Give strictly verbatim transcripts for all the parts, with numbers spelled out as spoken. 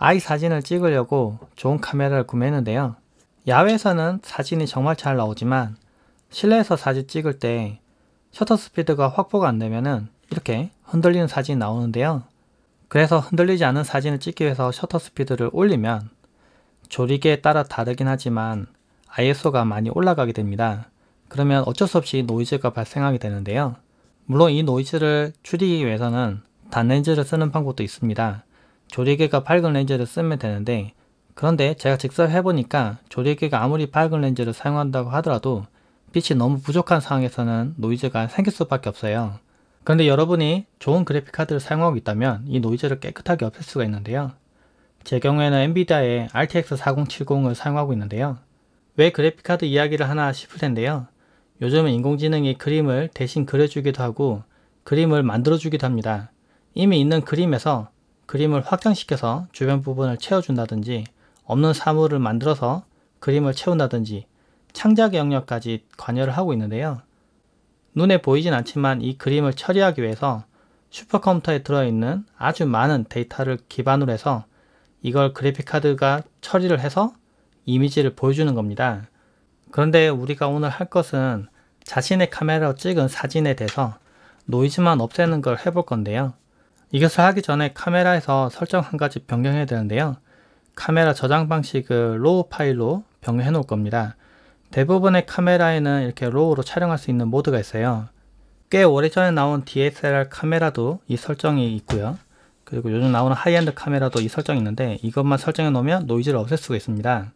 아이 사진을 찍으려고 좋은 카메라를 구매했는데요. 야외에서는 사진이 정말 잘 나오지만 실내에서 사진 찍을 때 셔터 스피드가 확보가 안 되면은 이렇게 흔들리는 사진이 나오는데요. 그래서 흔들리지 않은 사진을 찍기 위해서 셔터 스피드를 올리면 조리개에 따라 다르긴 하지만 아이에스오가 많이 올라가게 됩니다. 그러면 어쩔 수 없이 노이즈가 발생하게 되는데요. 물론 이 노이즈를 줄이기 위해서는 단렌즈를 쓰는 방법도 있습니다. 조리개가 밝은 렌즈를 쓰면 되는데, 그런데 제가 직접 해보니까 조리개가 아무리 밝은 렌즈를 사용한다고 하더라도 빛이 너무 부족한 상황에서는 노이즈가 생길 수밖에 없어요. 그런데 여러분이 좋은 그래픽카드를 사용하고 있다면 이 노이즈를 깨끗하게 없앨 수가 있는데요. 제 경우에는 엔비디아의 알티엑스 사공칠공을 사용하고 있는데요. 왜 그래픽카드 이야기를 하나 싶을 텐데요. 요즘은 인공지능이 그림을 대신 그려주기도 하고 그림을 만들어주기도 합니다. 이미 있는 그림에서 그림을 확장시켜서 주변 부분을 채워준다든지, 없는 사물을 만들어서 그림을 채운다든지 창작의 영역까지 관여를 하고 있는데요. 눈에 보이진 않지만 이 그림을 처리하기 위해서 슈퍼컴퓨터에 들어있는 아주 많은 데이터를 기반으로 해서 이걸 그래픽카드가 처리를 해서 이미지를 보여주는 겁니다. 그런데 우리가 오늘 할 것은 자신의 카메라로 찍은 사진에 대해서 노이즈만 없애는 걸 해볼 건데요. 이것을 하기 전에 카메라에서 설정 한 가지 변경해야 되는데요. 카메라 저장 방식을 로우 파일로 변경해 놓을 겁니다. 대부분의 카메라에는 이렇게 로우로 촬영할 수 있는 모드가 있어요. 꽤 오래전에 나온 디에스엘알 카메라도 이 설정이 있고요. 그리고 요즘 나오는 하이엔드 카메라도 이 설정이 있는데, 이것만 설정해 놓으면 노이즈를 없앨 수가 있습니다.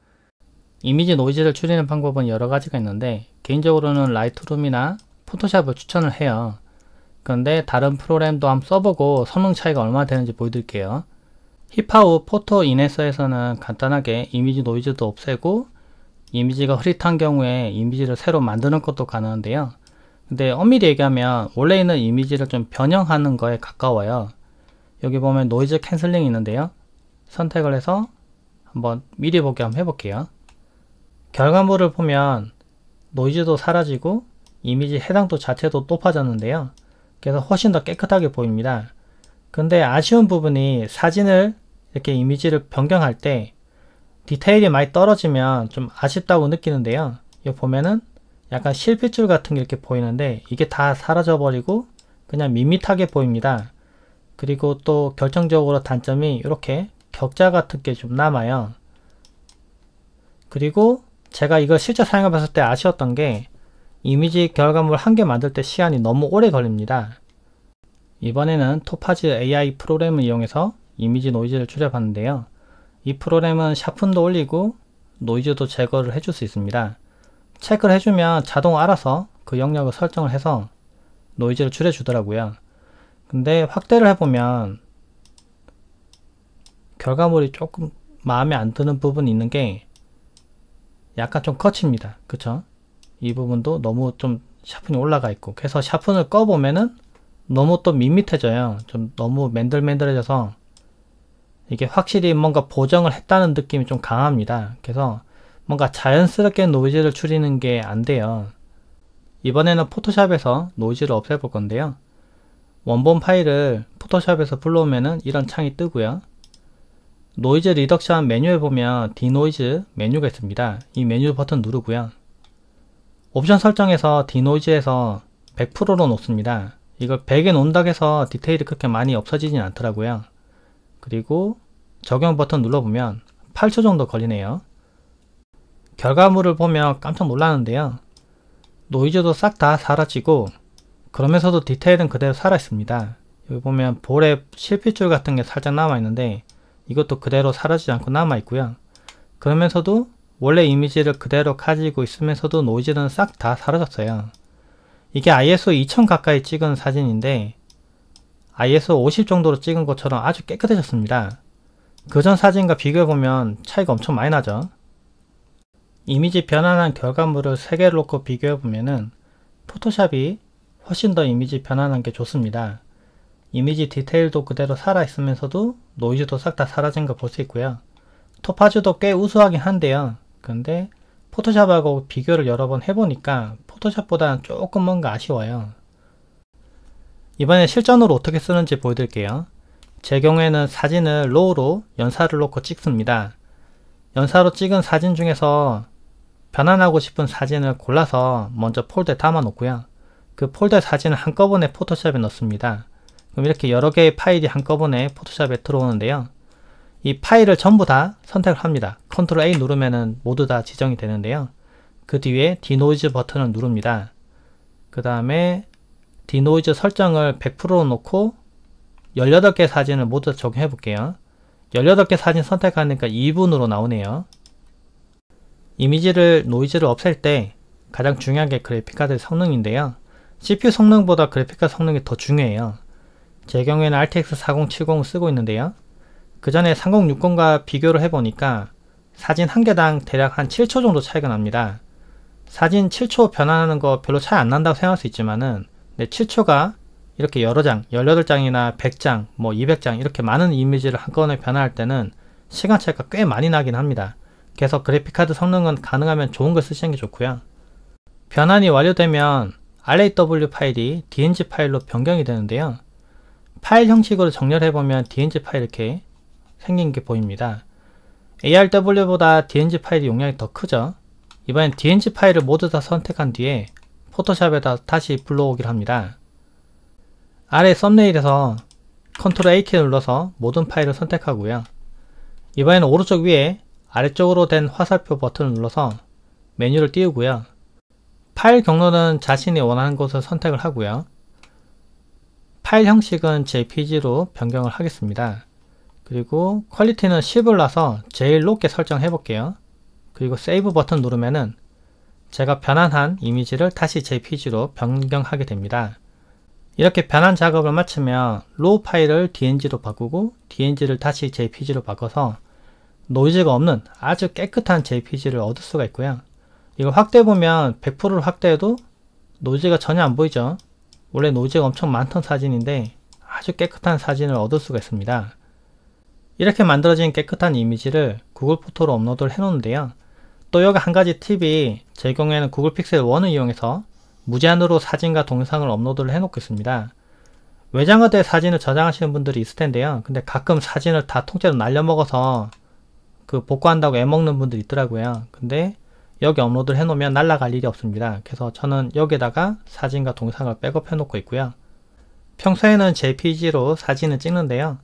이미지 노이즈를 줄이는 방법은 여러 가지가 있는데, 개인적으로는 라이트룸이나 포토샵을 추천을 해요. 그런데 다른 프로그램도 한번 써보고 성능 차이가 얼마나 되는지 보여드릴게요. 힙하우 포토 인해서에서는 간단하게 이미지 노이즈도 없애고 이미지가 흐릿한 경우에 이미지를 새로 만드는 것도 가능한데요. 근데 엄밀히 얘기하면 원래 있는 이미지를 좀 변형하는 거에 가까워요. 여기 보면 노이즈 캔슬링이 있는데요. 선택을 해서 한번 미리 보기 한번 해볼게요. 결과물을 보면 노이즈도 사라지고 이미지 해상도 자체도 높아졌는데요. 그래서 훨씬 더 깨끗하게 보입니다. 근데 아쉬운 부분이, 사진을 이렇게 이미지를 변경할 때 디테일이 많이 떨어지면 좀 아쉽다고 느끼는데요. 여기 보면은 약간 실핏줄 같은 게 이렇게 보이는데 이게 다 사라져 버리고 그냥 밋밋하게 보입니다. 그리고 또 결정적으로 단점이 이렇게 격자 같은 게 좀 남아요. 그리고 제가 이걸 실제 사용해 봤을 때 아쉬웠던 게, 이미지 결과물 한 개 만들 때 시간이 너무 오래 걸립니다. 이번에는 토파즈 에이아이 프로그램을 이용해서 이미지 노이즈를 줄여봤는데요. 이 프로그램은 샤픈도 올리고 노이즈도 제거를 해줄 수 있습니다. 체크를 해주면 자동 알아서 그 영역을 설정을 해서 노이즈를 줄여주더라고요. 근데 확대를 해보면 결과물이 조금 마음에 안 드는 부분이 있는 게 약간 좀 거칩니다. 그쵸? 이 부분도 너무 좀 샤픈이 올라가 있고, 그래서 샤픈을 꺼보면은 너무 또 밋밋해져요. 좀 너무 맨들맨들해져서 이게 확실히 뭔가 보정을 했다는 느낌이 좀 강합니다. 그래서 뭔가 자연스럽게 노이즈를 줄이는 게 안 돼요. 이번에는 포토샵에서 노이즈를 없애볼 건데요. 원본 파일을 포토샵에서 불러오면은 이런 창이 뜨고요. 노이즈 리덕션 메뉴에 보면 디노이즈 메뉴가 있습니다. 이 메뉴 버튼 누르고요. 옵션 설정에서 디노이즈에서 백 퍼센트로 놓습니다. 이걸 백에 놓는다고 해서 디테일이 그렇게 많이 없어지진 않더라고요. 그리고 적용 버튼 눌러보면 팔 초 정도 걸리네요. 결과물을 보면 깜짝 놀라는데요. 노이즈도 싹 다 사라지고 그러면서도 디테일은 그대로 살아있습니다. 여기 보면 볼에 실핏줄 같은 게 살짝 남아있는데 이것도 그대로 사라지지 않고 남아있고요. 그러면서도 원래 이미지를 그대로 가지고 있으면서도 노이즈는 싹 다 사라졌어요. 이게 아이에스오 이천 가까이 찍은 사진인데 아이에스오 오십 정도로 찍은 것처럼 아주 깨끗해졌습니다. 그전 사진과 비교해보면 차이가 엄청 많이 나죠. 이미지 변환한 결과물을 세 개를 놓고 비교해보면은 포토샵이 훨씬 더 이미지 변환한 게 좋습니다. 이미지 디테일도 그대로 살아있으면서도 노이즈도 싹 다 사라진 걸 볼 수 있고요. 토파즈도 꽤 우수하긴 한데요. 근데 포토샵하고 비교를 여러 번 해보니까 포토샵보다는 조금 뭔가 아쉬워요. 이번에 실전으로 어떻게 쓰는지 보여드릴게요. 제 경우에는 사진을 로우로 연사를 놓고 찍습니다. 연사로 찍은 사진 중에서 변환하고 싶은 사진을 골라서 먼저 폴더에 담아 놓고요. 그 폴더 사진을 한꺼번에 포토샵에 넣습니다. 그럼 이렇게 여러 개의 파일이 한꺼번에 포토샵에 들어오는데요. 이 파일을 전부 다 선택을 합니다. 컨트롤 A 누르면은 모두 다 지정이 되는데요. 그 뒤에 디노이즈 버튼을 누릅니다. 그 다음에 디노이즈 설정을 백 퍼센트로 놓고 열여덟 개 사진을 모두 적용해 볼게요. 열여덟 개 사진 선택하니까 이 분으로 나오네요. 이미지를 노이즈를 없앨 때 가장 중요한 게 그래픽 카드 성능인데요. 씨피유 성능보다 그래픽 카드 성능이 더 중요해요. 제 경우에는 알티엑스 사공칠공을 쓰고 있는데요. 그 전에 삼공육공과 비교를 해보니까 사진 한 개당 대략 한 칠 초 정도 차이가 납니다. 사진 칠 초 변환하는 거 별로 차이 안 난다고 생각할 수 있지만은 네, 칠 초가 이렇게 여러 장, 열여덟 장이나 백 장, 뭐 이백 장 이렇게 많은 이미지를 한꺼번에 변환할 때는 시간 차이가 꽤 많이 나긴 합니다. 그래서 그래픽카드 성능은 가능하면 좋은 걸 쓰시는 게 좋고요. 변환이 완료되면 알 에이 더블유 파일이 디 엔 지 파일로 변경이 되는데요. 파일 형식으로 정렬해보면 디 엔 지 파일 이렇게 생긴 게 보입니다. 에이 알 더블유보다 디 엔 지 파일이 용량이 더 크죠. 이번엔 디 엔 지 파일을 모두 다 선택한 뒤에 포토샵에다 다시 불러오기를 합니다. 아래 썸네일에서 컨트롤 에이 키를 눌러서 모든 파일을 선택하고요. 이번에는 오른쪽 위에 아래쪽으로 된 화살표 버튼을 눌러서 메뉴를 띄우고요. 파일 경로는 자신이 원하는 곳을 선택을 하고요. 파일 형식은 제이피지로 변경을 하겠습니다. 그리고 퀄리티는 십을 놔서 제일 높게 설정해 볼게요. 그리고 세이브 버튼 누르면은 제가 변환한 이미지를 다시 제이피지로 변경하게 됩니다. 이렇게 변환 작업을 마치면 로우 파일을 디 엔 지로 바꾸고 디 엔 지를 다시 제이피지로 바꿔서 노이즈가 없는 아주 깨끗한 제이피지를 얻을 수가 있고요. 이걸 확대해 보면 백 퍼센트를 확대해도 노이즈가 전혀 안 보이죠. 원래 노이즈가 엄청 많던 사진인데 아주 깨끗한 사진을 얻을 수가 있습니다. 이렇게 만들어진 깨끗한 이미지를 구글 포토로 업로드를 해놓는데요. 또 여기 한 가지 팁이 제 경우에는 구글 픽셀 일을 이용해서 무제한으로 사진과 동영상을 업로드를 해놓고 있습니다. 외장어드에 사진을 저장하시는 분들이 있을 텐데요. 근데 가끔 사진을 다 통째로 날려먹어서 그 복구한다고 애먹는 분들이 있더라고요. 근데 여기 업로드를 해놓으면 날라갈 일이 없습니다. 그래서 저는 여기에다가 사진과 동영상을 백업해놓고 있고요. 평소에는 제이피지로 사진을 찍는데요.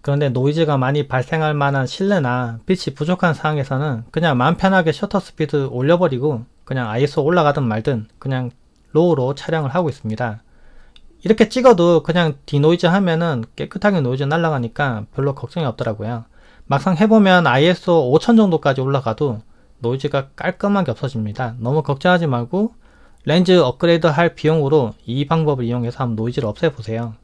그런데 노이즈가 많이 발생할 만한 실내나 빛이 부족한 상황에서는 그냥 마음 편하게 셔터 스피드 올려버리고 그냥 아이에스오 올라가든 말든 그냥 로우로 촬영을 하고 있습니다. 이렇게 찍어도 그냥 디노이즈 하면은 깨끗하게 노이즈 날아가니까 별로 걱정이 없더라고요. 막상 해보면 아이에스오 오천 정도까지 올라가도 노이즈가 깔끔하게 없어집니다. 너무 걱정하지 말고 렌즈 업그레이드 할 비용으로 이 방법을 이용해서 한번 노이즈를 없애보세요.